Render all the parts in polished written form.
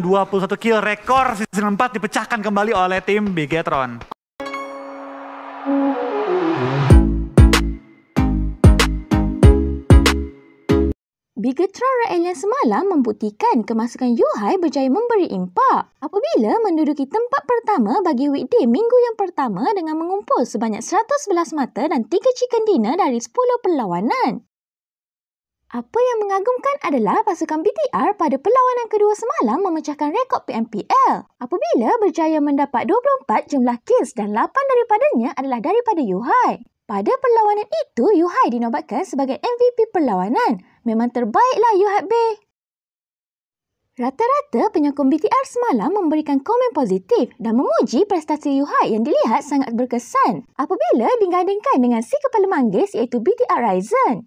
21 kill, rekor season 4 dipecahkan kembali oleh tim Bigetron. Bigetron Red Alien semalam membuktikan kemasukan uHigh berjaya memberi impak apabila menduduki tempat pertama bagi weekday minggu yang pertama dengan mengumpul sebanyak 111 mata dan 3 chicken dinner dari 10 perlawanan. Apa yang mengagumkan adalah pasukan BTR pada perlawanan kedua semalam memecahkan rekod PMPL apabila berjaya mendapat 24 jumlah kills dan 8 daripadanya adalah daripada uHigh. Pada perlawanan itu, uHigh dinobatkan sebagai MVP perlawanan. Memang terbaiklah uHigh. Rata-rata penyokong BTR semalam memberikan komen positif dan memuji prestasi uHigh yang dilihat sangat berkesan apabila digandingkan dengan si kepala manggis iaitu BTR Ryzen.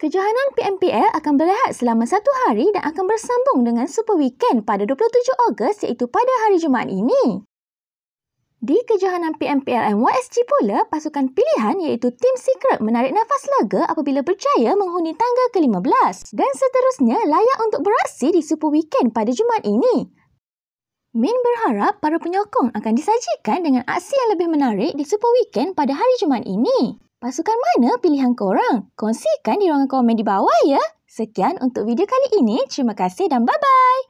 Kejohanan PMPL akan berlangsung selama 1 hari dan akan bersambung dengan Super Weekend pada 27 Ogos iaitu pada hari Jumaat ini. Di kejohanan PMPL MYSG pula, pasukan pilihan iaitu Team Secret menarik nafas lega apabila berjaya menghuni tangga ke-15 dan seterusnya layak untuk beraksi di Super Weekend pada Jumaat ini. Min berharap para penyokong akan disajikan dengan aksi yang lebih menarik di Super Weekend pada hari Jumaat ini. Pasukan mana pilihan korang? Kongsikan di ruangan komen di bawah ya. Sekian untuk video kali ini. Terima kasih dan bye-bye.